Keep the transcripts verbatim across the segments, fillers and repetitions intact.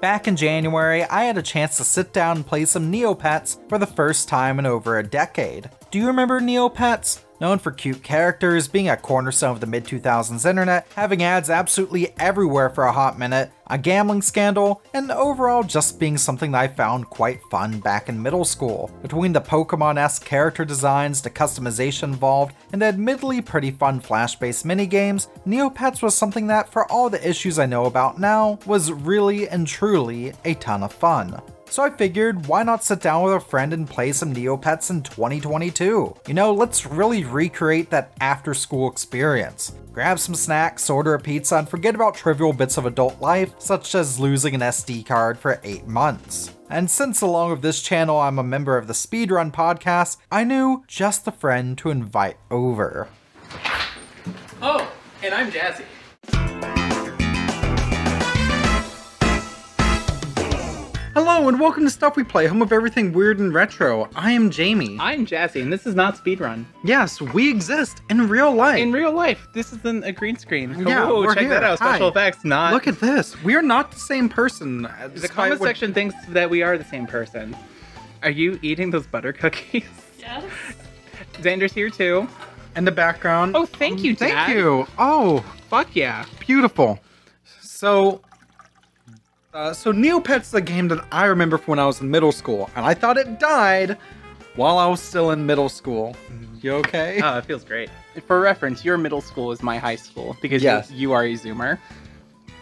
Back in January, I had a chance to sit down and play some Neopets for the first time in over a decade. Do you remember Neopets? Known for cute characters, being a cornerstone of the mid two thousands internet, having ads absolutely everywhere for a hot minute, a gambling scandal, and overall just being something that I found quite fun back in middle school. Between the Pokemon-esque character designs, the customization involved, and the admittedly pretty fun flash-based minigames, Neopets was something that, for all the issues I know about now, was really and truly a ton of fun. So I figured, why not sit down with a friend and play some Neopets in twenty twenty-two? You know, let's really recreate that after-school experience. Grab some snacks, order a pizza, and forget about trivial bits of adult life, such as losing an S D card for eight months. And since along with this channel I'm a member of the Speedrun Podcast, I knew just the friend to invite over. Oh, and I'm Jazzy. Hello and welcome to Stuff We Play, home of everything weird and retro. I am Jamie. I'm Jazzy, and this is not Speedrun. Yes, we exist in real life. In real life. This isn't a green screen. Yeah, Whoa, we're check here. that out. Special Hi. effects, not... Look at this. We are not the same person. The comment what... section thinks that we are the same person. Are you eating those butter cookies? Yes. Xander's here too. In the background. Oh, thank um, you, Dad. Thank you. Oh. Fuck yeah. Beautiful. So... Uh, so Neopets is a game that I remember from when I was in middle school, and I thought it died while I was still in middle school. You okay? Oh, it feels great. For reference, your middle school is my high school, because yes. you, you are a Zoomer,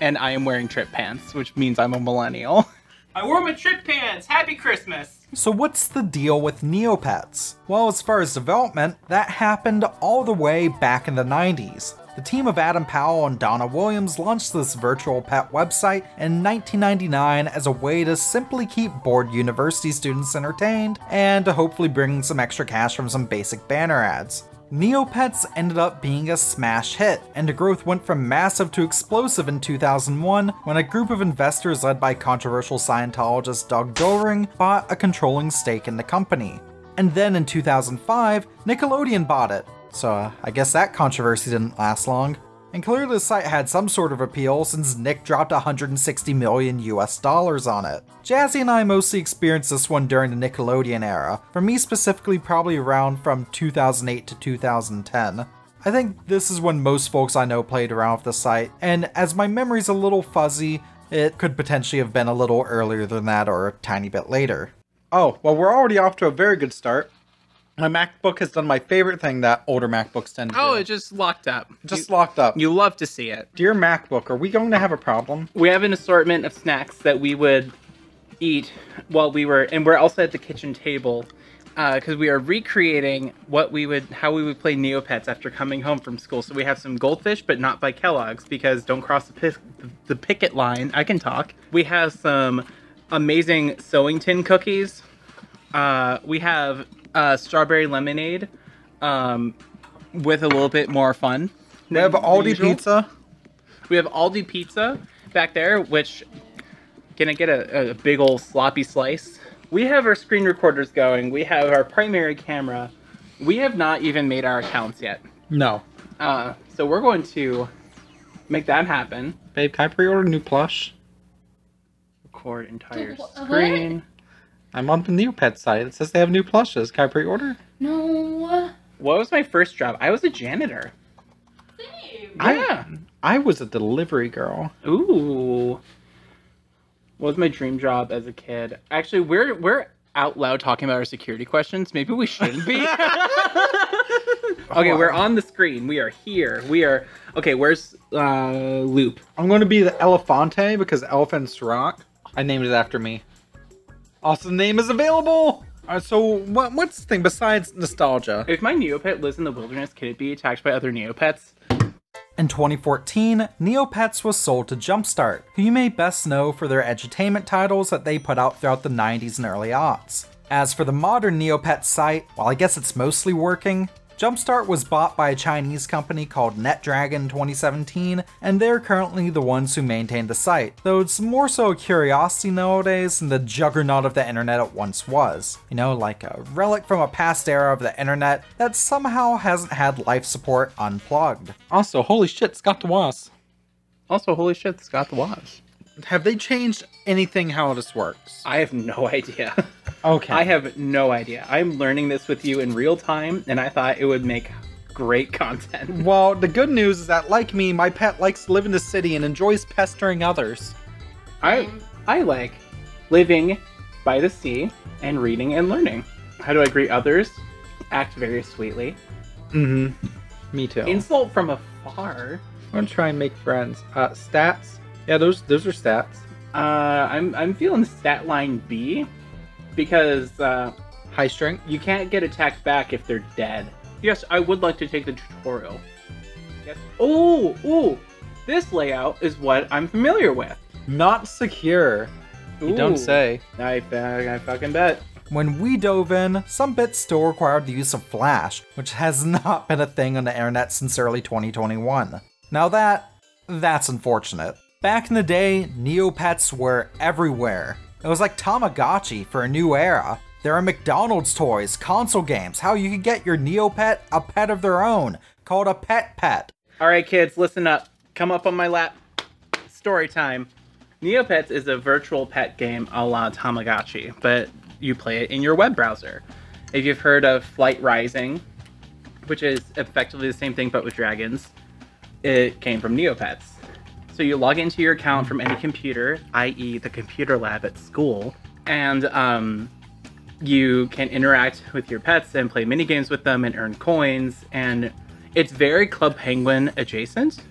and I am wearing trip pants, which means I'm a millennial. I wore my trip pants! Happy Christmas! So what's the deal with Neopets? Well, as far as development, that happened all the way back in the nineties. The team of Adam Powell and Donna Williams launched this virtual pet website in nineteen ninety-nine as a way to simply keep bored university students entertained and to hopefully bring some extra cash from some basic banner ads. Neopets ended up being a smash hit, and the growth went from massive to explosive in two thousand one when a group of investors led by controversial Scientologist Doug Doring bought a controlling stake in the company. And then in two thousand five, Nickelodeon bought it. So uh, I guess that controversy didn't last long. And clearly the site had some sort of appeal since Nick dropped one hundred sixty million U S dollars on it. Jazzy and I mostly experienced this one during the Nickelodeon era, for me specifically probably around from two thousand eight to two thousand ten. I think this is when most folks I know played around with the site, and as my memory's a little fuzzy, it could potentially have been a little earlier than that or a tiny bit later. Oh, well, we're already off to a very good start. My MacBook has done my favorite thing that older MacBooks tend to do. Oh, it just locked up. Just you, locked up. You love to see it. Dear MacBook, are we going to have a problem? We have an assortment of snacks that we would eat while we were, and we're also at the kitchen table, because uh, we are recreating what we would, how we would play Neopets after coming home from school. So we have some goldfish, but not by Kellogg's, because don't cross the, pi the picket line. I can talk. We have some amazing sewing tin cookies. Uh, we have... Uh, strawberry lemonade um, with a little bit more fun. We have Aldi pizza. We have Aldi pizza back there, which, can I get a, a big old sloppy slice? We have our screen recorders going. We have our primary camera. We have not even made our accounts yet. No. Uh, so we're going to make that happen. Babe, can I pre-order a new plush? Record entire screen. What? I'm on the Neopets site. It says they have new plushes. Can I pre-order? No. What was my first job? I was a janitor. Same. Yeah. I, I was a delivery girl. Ooh. What was my dream job as a kid? Actually, we're we're out loud talking about our security questions. Maybe we shouldn't be. Okay, we're on the screen. We are here. We are... Okay, where's uh, Loop? I'm going to be the Elefante because elephants rock. I named it after me. Also, the name is available! Uh, so, what, what's the thing besides nostalgia? If my Neopet lives in the wilderness, can it be attacked by other Neopets? In twenty fourteen, Neopets was sold to Jumpstart, who you may best know for their edutainment titles that they put out throughout the nineties and early aughts. As for the modern Neopets site, while I guess it's mostly working, Jumpstart was bought by a Chinese company called NetDragon in twenty seventeen, and they're currently the ones who maintain the site, though it's more so a curiosity nowadays than the juggernaut of the internet it once was. You know, like a relic from a past era of the internet that somehow hasn't had life support unplugged. Also, holy shit, Scott the Woz. Also, holy shit, Scott the Woz. have they changed anything how this works? I have no idea. Okay. I have no idea. I'm learning this with you in real time, and I thought it would make great content. Well, the good news is that, like me, my pet likes to live in the city and enjoys pestering others. I, I like living by the sea and reading and learning. How do I greet others? Act very sweetly. Mm-hmm. Me too. Insult from afar. I'm gonna try and make friends. Uh, stats. Yeah, those those are stats. Uh, I'm I'm feeling stat line B, because uh, high strength. You can't get attacked back if they're dead. Yes, I would like to take the tutorial. Yes. Oh, ooh, this layout is what I'm familiar with. Not secure. Ooh. You don't say. I I fucking bet. When we dove in, some bits still required the use of Flash, which has not been a thing on the internet since early twenty twenty-one. Now that, that's unfortunate. Back in the day, Neopets were everywhere. It was like Tamagotchi for a new era. There are McDonald's toys, console games, how you could get your Neopet a pet of their own, called a Pet Pet. Alright kids, listen up. Come up on my lap. Story time. Neopets is a virtual pet game a la Tamagotchi, but you play it in your web browser. If you've heard of Flight Rising, which is effectively the same thing but with dragons, it came from Neopets. So you log into your account from any computer, that is the computer lab at school, and um, you can interact with your pets and play mini games with them and earn coins, and it's very Club Penguin adjacent,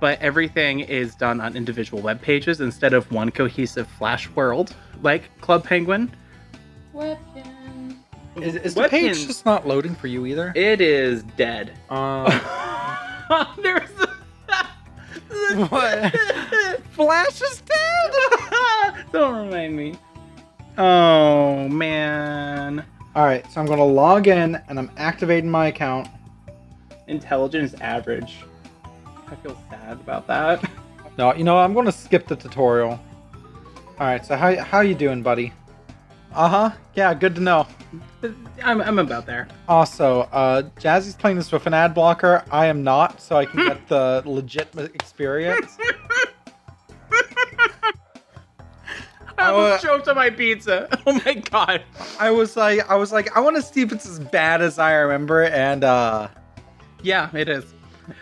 but everything is done on individual web pages instead of one cohesive Flash world like Club Penguin. Weapon. Is, is the Weapon. page just not loading for you either? It is dead. Um. There's a... What? Flash is dead? Don't remind me. Oh, man. Alright, so I'm going to log in and I'm activating my account. Intelligence average. I feel sad about that. No, you know, I'm going to skip the tutorial. Alright, so how, how you doing, buddy? Uh-huh. Yeah, good to know. I'm, I'm about there. Also, uh, Jazzy's playing this with an ad blocker. I am not, so I can get the legit experience. I almost uh, choked on my pizza. Oh my god. I was like, I was like, I want to see if it's as bad as I remember, and uh... yeah, it is.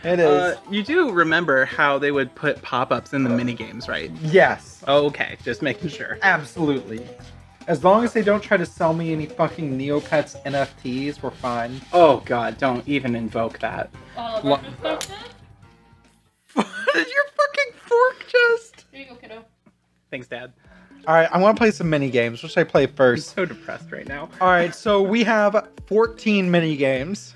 It is. Uh, you do remember how they would put pop-ups in the uh, minigames, right? Yes. Oh, okay, just making sure. Absolutely. As long as they don't try to sell me any fucking Neopets N F Ts, we're fine. Oh god, don't even invoke that. Oh, Lo- that's What is your fucking fork just? Here you go, kiddo. Thanks, Dad. Alright, I want to play some mini-games. What should I play first? I'm so depressed right now. Alright, so we have fourteen mini-games.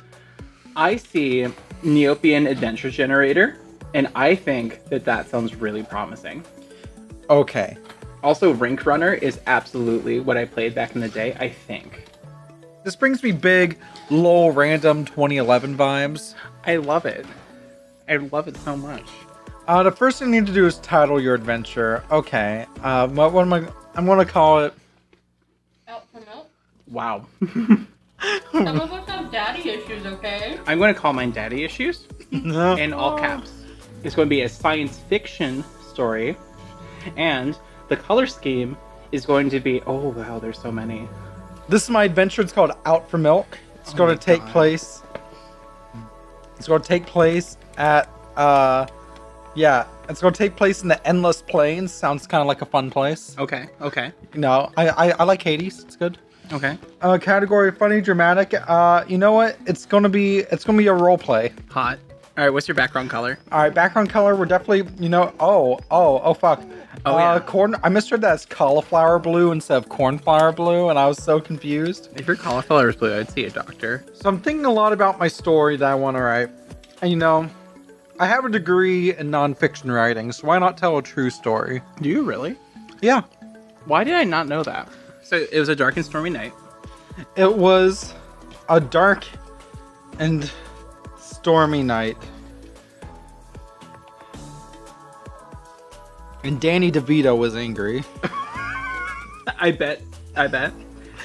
I see Neopian Adventure Generator, and I think that that sounds really promising. Okay. Also, Rink Runner is absolutely what I played back in the day, I think. This brings me big, lol, random twenty eleven vibes. I love it. I love it so much. Uh, the first thing you need to do is title your adventure. Okay. Uh, what, what am I? I'm gonna call it. Out for milk. Wow. Some of us have daddy issues. Okay. I'm gonna call mine daddy issues. No. In all caps. It's going to be a science fiction story, and the color scheme is going to be, oh wow, there's so many. This is my adventure, it's called Out for Milk. It's oh going to take God. place, it's going to take place at, uh, yeah, it's going to take place in the Endless Plains. Sounds kind of like a fun place. Okay, okay. No, I, I, I like Hades, it's good. Okay. Uh, category, funny, dramatic. Uh, you know what, it's going to be, it's going to be a role play. Hot. All right, what's your background color? All right, background color, we're definitely, you know, oh, oh, oh, fuck. Oh, uh, yeah. corn. I misread that as cauliflower blue instead of cornflower blue, and I was so confused. If your cauliflower is blue, I'd see a doctor. So I'm thinking a lot about my story that I want to write. And, you know, I have a degree in nonfiction writing, so why not tell a true story? Do you really? Yeah. Why did I not know that? So it was a dark and stormy night. It was a dark and... stormy night. And Danny DeVito was angry. I bet. I bet.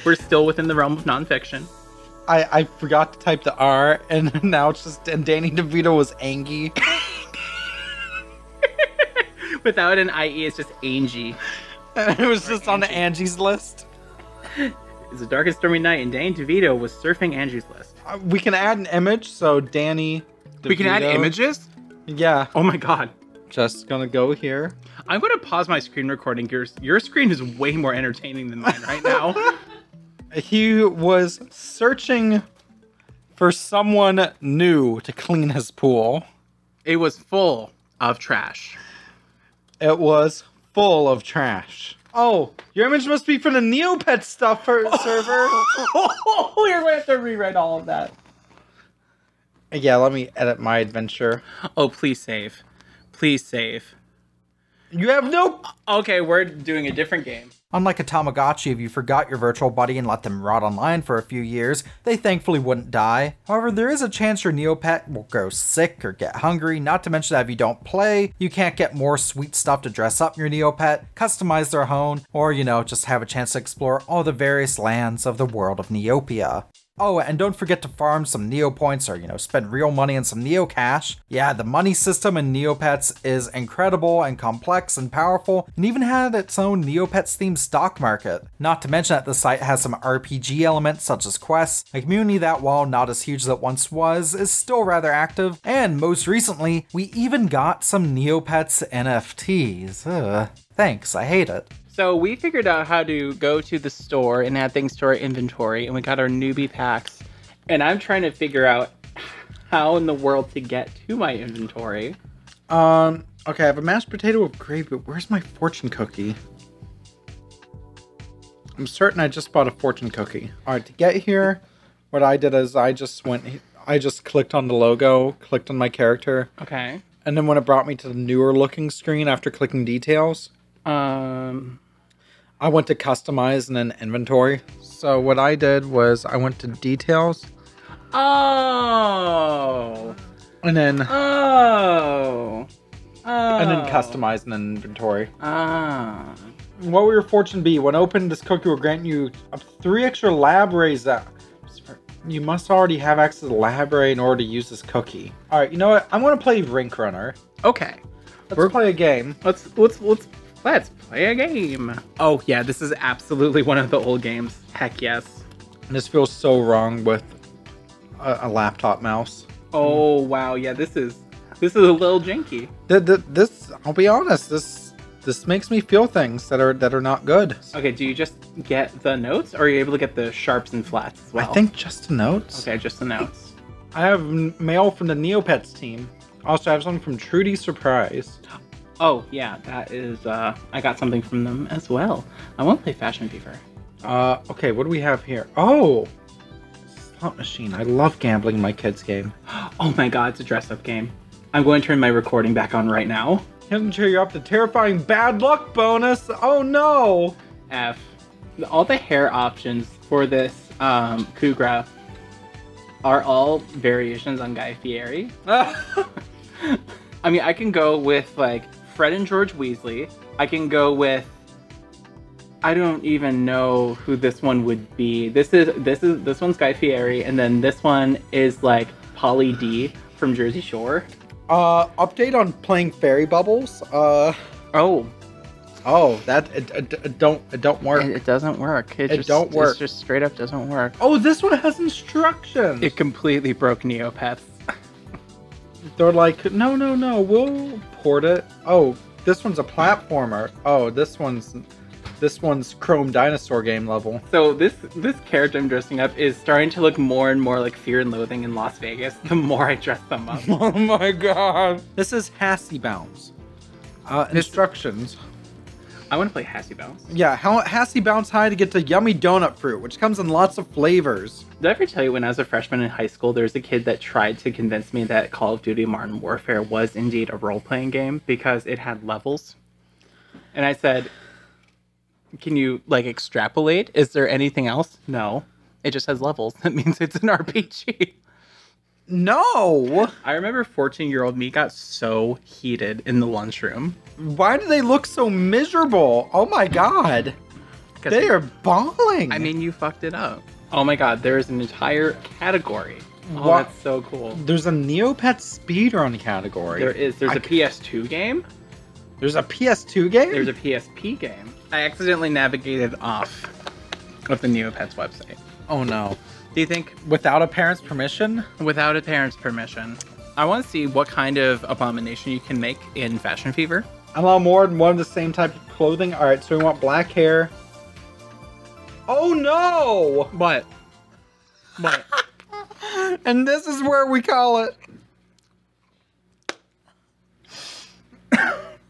We're still within the realm of nonfiction. I, I forgot to type the R, and now it's just, and Danny DeVito was angry. Without an I E, it's just Angie. It was or just Angie. On Angie's list. It's a dark and stormy night, and Danny DeVito was surfing Angie's list. Uh, we can add an image, so Danny DeVito. We can add images? Yeah. Oh my god. Just gonna go here. I'm gonna pause my screen recording. Your, your screen is way more entertaining than mine right now. He was searching for someone new to clean his pool. It was full of trash. It was full of trash. Oh, your image must be from the Neopets stuff server. We're gonna have to rewrite all of that. Yeah, let me edit my adventure. Oh, please save. Please save. You have no... Okay, we're doing a different game. Unlike a Tamagotchi, if you forgot your virtual buddy and let them rot online for a few years, they thankfully wouldn't die. However, there is a chance your Neopet will go sick or get hungry, not to mention that if you don't play, you can't get more sweet stuff to dress up your Neopet, customize their own, or, you know, just have a chance to explore all the various lands of the world of Neopia. Oh, and don't forget to farm some Neopoints or, you know, spend real money on some Neo Cash. Yeah, the money system in Neopets is incredible and complex and powerful, and even had its own Neopets-themed stock market. Not to mention that the site has some R P G elements such as quests, a community that, while not as huge as it once was, is still rather active, and most recently, we even got some Neopets N F Ts. Ugh. Thanks, I hate it. So we figured out how to go to the store and add things to our inventory, and we got our newbie packs. And I'm trying to figure out how in the world to get to my inventory. Um, okay, I have a mashed potato with gravy, but where's my fortune cookie? I'm certain I just bought a fortune cookie. All right, to get here, what I did is I just went, I just clicked on the logo, clicked on my character. Okay. And then when it brought me to the newer looking screen after clicking details, um... I went to customize and then inventory. So what I did was I went to details. Oh. And then. Oh. Oh. And then customize and then inventory. Ah. What will your fortune be? When opened, this cookie will grant you up to three extra lab rays. You must already have access to the lab ray in order to use this cookie. All right. You know what? I'm gonna play Rink Runner. Okay. Let's We're, play a game. Let's let's let's. Let's play a game. Oh yeah, this is absolutely one of the old games. Heck yes. This feels so wrong with a, a laptop mouse. Oh wow, yeah, this is this is a little janky. The, the, this, I'll be honest, this this makes me feel things that are that are not good. Okay, do you just get the notes, or are you able to get the sharps and flats as well? I think just the notes. Okay, just the notes. I have mail from the Neopets team. Also, I have something from Trudy Surprise. Oh, yeah, that is, uh, I got something from them as well. I won't play Fashion Fever. Uh, okay, what do we have here? Oh! Slot Machine. I love gambling in my kids' game. Oh my god, it's a dress-up game. I'm going to turn my recording back on right now. Can't cheer you up the terrifying bad luck bonus! Oh no! F. All the hair options for this, um, Kugra are all variations on Guy Fieri. I mean, I can go with, like, Fred and George Weasley. I can go with, I don't even know who this one would be. This is this is this one's Guy Fieri, and then this one is like Polly D from Jersey Shore. Uh, update on playing Fairy Bubbles. Uh, oh, oh, that it, it, it don't it don't work. It, it doesn't work. It, it just, don't work. It just straight up doesn't work. Oh, this one has instructions. It completely broke Neopets. They're like, no, no, no, we'll port it. Oh, this one's a platformer. Oh, this one's this one's Chrome Dinosaur game level. So this this character I'm dressing up is starting to look more and more like Fear and Loathing in Las Vegas the more I dress them up. Oh my god. This is Hasee Bounce. Uh, instructions. I want to play Hasee Bounce. Yeah, Hasee Bounce high to get to yummy donut fruit, which comes in lots of flavors. Did I ever tell you when I was a freshman in high school, there was a kid that tried to convince me that Call of Duty Modern Warfare was indeed a role-playing game because it had levels? And I said, can you, like, extrapolate? Is there anything else? No. It just has levels. That means it's an R P G. No! I remember fourteen-year-old me got so heated in the lunchroom. Why do they look so miserable? Oh my god. They are bawling. I mean, you fucked it up. Oh my god, there is an entire category. Oh, what? That's so cool. There's a Neopets speedrun category. There is. There's I a P S two game. There's a P S two game? There's a P S P game. I accidentally navigated off of the Neopets website. Oh no. Do you think... Without a parent's permission? Without a parent's permission. I want to see what kind of abomination you can make in Fashion Fever. Allow more than one of the same type of clothing. All right, so we want black hair. Oh no! What? What? And this is where we call it.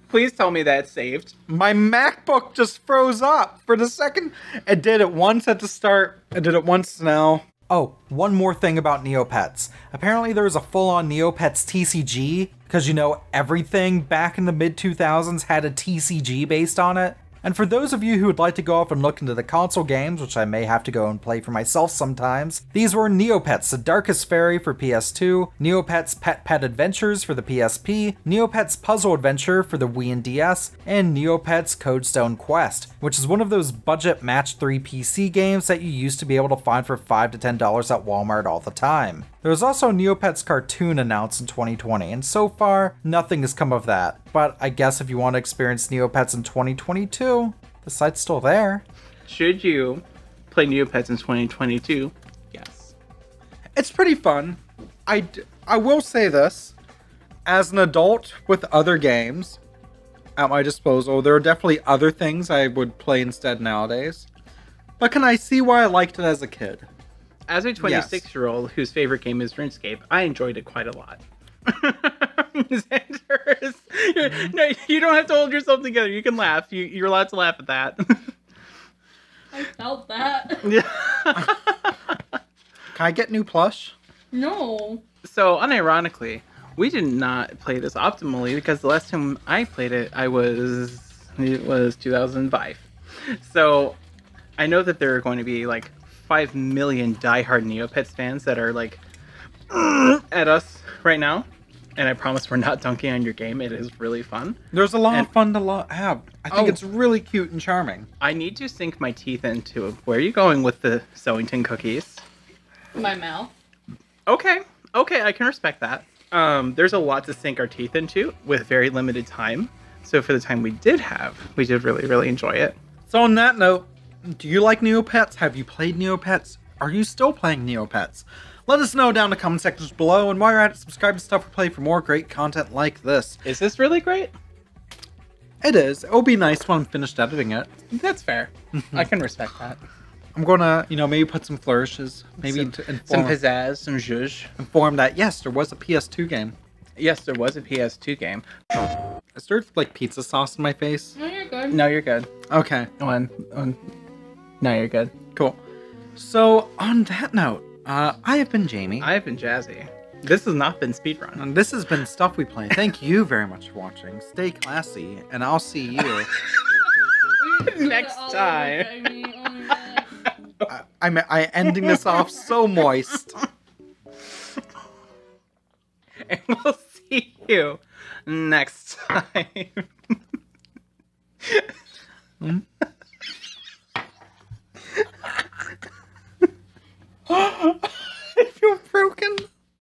Please tell me that's saved. My MacBook just froze up for the second. It did it once at the start. It did it once now. Oh, one more thing about Neopets. Apparently there was a full-on Neopets T C G, because you know everything back in the mid two thousands had a T C G based on it. And for those of you who would like to go off and look into the console games, which I may have to go and play for myself sometimes, these were Neopets the Darkest Faerie for P S two, Neopets Pet Pet Adventures for the P S P, Neopets Puzzle Adventure for the Wii and D S, and Neopets Codestone Quest, which is one of those budget Match three P C games that you used to be able to find for five to ten dollars at Walmart all the time. There was also a Neopets cartoon announced in twenty twenty, and so far, nothing has come of that. But I guess if you want to experience Neopets in twenty twenty-two, the site's still there. Should you play Neopets in twenty twenty-two? Yes. It's pretty fun. I, d I will say this. As an adult with other games at my disposal, there are definitely other things I would play instead nowadays. But can I see why I liked it as a kid? As a twenty-six-year-old yes. whose favorite game is RuneScape, I enjoyed it quite a lot. Xander's, mm-hmm. No, you don't have to hold yourself together. You can laugh. You, you're allowed to laugh at that. I felt that. Yeah. Can I get new plush? No. So, unironically, we did not play this optimally because the last time I played it, I was it was two thousand five. So, I know that there are going to be like Five million diehard Neopets fans that are like at us right now, and I promise we're not dunking on your game. It is really fun. There's a lot and, of fun to lo have. I think oh, it's really cute and charming. I need to sink my teeth into it. Where are you going with the Sewington cookies? My mouth. Okay, okay, I can respect that. Um, there's a lot to sink our teeth into with very limited time. So for the time we did have, we did really, really enjoy it. So on that note. Do you like Neopets? Have you played Neopets? Are you still playing Neopets? Let us know down in the comment sections below, and while you're at it, subscribe to Stuff We Play for more great content like this. Is this really great? It is. It'll be nice when I'm finished editing it. That's fair. I can respect that. I'm gonna, you know, maybe put some flourishes, maybe some, to inform, some pizzazz, some zhuzh. Inform that, yes, there was a P S two game. Yes, there was a P S two game. Is there, like, pizza sauce in my face? No, you're good. No, you're good. Okay. One, one. No, you're good. Cool. So, on that note, uh, I have been Jamie. I have been Jazzy. This has not been Speedrun. And this has been Stuff We Play. Thank you very much for watching. Stay classy, and I'll see you next time. I, I'm, I'm ending this off so moist. And we'll see you next time. Mm-hmm.